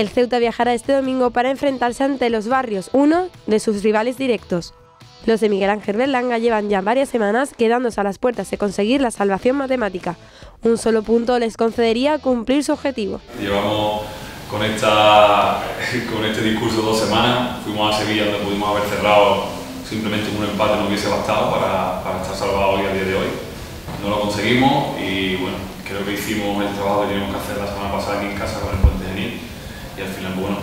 El Ceuta viajará este domingo para enfrentarse ante Los Barrios, uno de sus rivales directos. Los de Miguel Ángel Berlanga llevan ya varias semanas quedándose a las puertas de conseguir la salvación matemática. Un solo punto les concedería cumplir su objetivo. Llevamos con este discurso 2 semanas, fuimos a Sevilla donde pudimos haber cerrado, simplemente un empate no hubiese bastado para estar salvados hoy a día de hoy. No lo conseguimos y bueno, creo que hicimos el trabajo que teníamos que hacer la semana pasada aquí en casa con el Puente Genil y al final, bueno,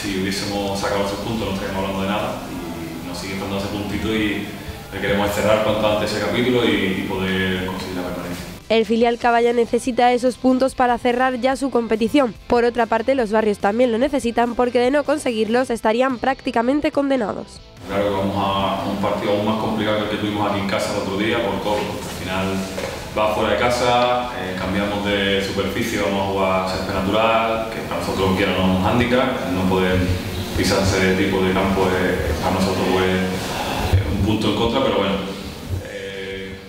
si hubiésemos sacado esos puntos no estaríamos hablando de nada y nos sigue faltando ese puntito y queremos cerrar cuanto antes ese capítulo y poder conseguir la permanencia. El filial Caballa necesita esos puntos para cerrar ya su competición. Por otra parte, los barrios también lo necesitan porque de no conseguirlos estarían prácticamente condenados. Claro que vamos a un partido aún más complicado que el que tuvimos aquí en casa el otro día, por todo. Al final va fuera de casa, cambiamos de superficie, vamos a jugar césped natural, que para nosotros aunque no es un hándicap, no poder pisarse de tipo de campo para nosotros es un punto en contra, pero bueno.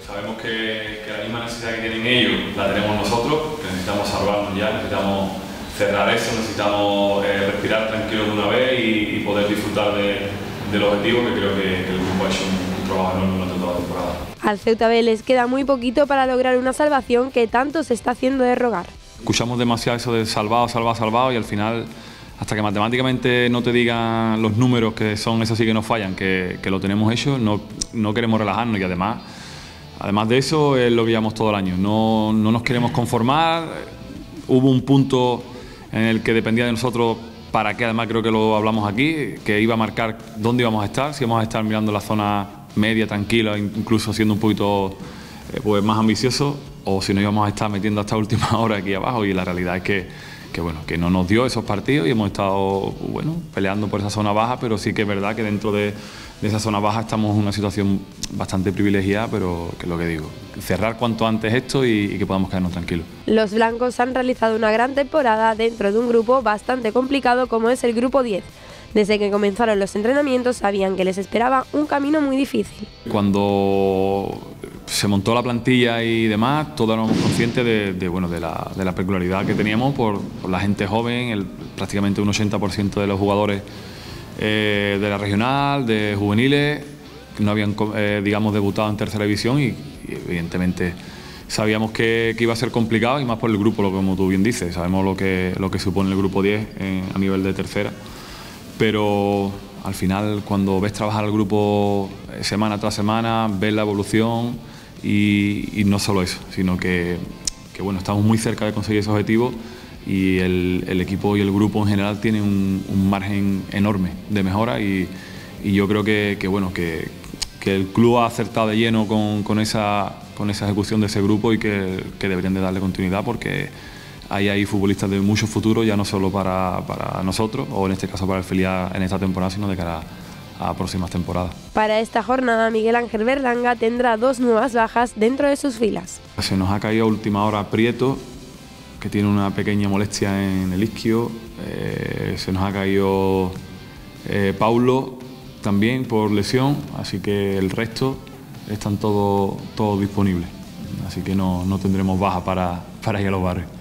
Sabemos que la misma necesidad que tienen ellos la tenemos nosotros, que necesitamos salvarnos ya, necesitamos cerrar eso, necesitamos respirar tranquilos de una vez y poder disfrutar del objetivo, que creo que el grupo ha hecho un trabajo enorme durante toda la temporada. Al Ceuta B les queda muy poquito para lograr una salvación que tanto se está haciendo de rogar. Escuchamos demasiado eso de salvado, salvado, salvado y al final, hasta que matemáticamente no te digan los números que son esos sí que no fallan, que lo tenemos hecho, no queremos relajarnos y además de eso lo veíamos todo el año, no nos queremos conformar. Hubo un punto en el que dependía de nosotros, para que además creo que lo hablamos aquí, que iba a marcar dónde íbamos a estar, si íbamos a estar mirando la zona media, tranquila, incluso siendo un poquito pues más ambicioso, o si nos íbamos a estar metiendo hasta última hora aquí abajo, y la realidad es que bueno, que no nos dio esos partidos y hemos estado bueno, peleando por esa zona baja, pero sí que es verdad que dentro de esa zona baja estamos en una situación bastante privilegiada, pero que es lo que digo, cerrar cuanto antes esto y que podamos quedarnos tranquilos. Los blancos han realizado una gran temporada dentro de un grupo bastante complicado como es el grupo 10. Desde que comenzaron los entrenamientos sabían que les esperaba un camino muy difícil. Cuando se montó la plantilla y demás, todos éramos conscientes de la peculiaridad que teníamos por la gente joven, prácticamente un 80% de los jugadores de la regional, de juveniles, que no habían digamos debutado en tercera división y evidentemente sabíamos que iba a ser complicado y más por el grupo, como tú bien dices, sabemos lo que supone el grupo 10 a nivel de tercera, pero al final cuando ves trabajar al grupo semana tras semana, ves la evolución. Y no solo eso, sino que bueno, estamos muy cerca de conseguir ese objetivo y el equipo y el grupo en general tienen un margen enorme de mejora y yo creo que el club ha acertado de lleno con esa ejecución de ese grupo y que deberían de darle continuidad porque hay futbolistas de mucho futuro, ya no solo para nosotros o en este caso para el filial en esta temporada, sino de cara a próximas temporadas. Para esta jornada, Miguel Ángel Berlanga tendrá 2 nuevas bajas dentro de sus filas. Se nos ha caído a última hora Prieto, que tiene una pequeña molestia en el isquio. Se nos ha caído Paulo también por lesión, así que el resto están todos disponibles. Así que no tendremos baja para ir a los barrios.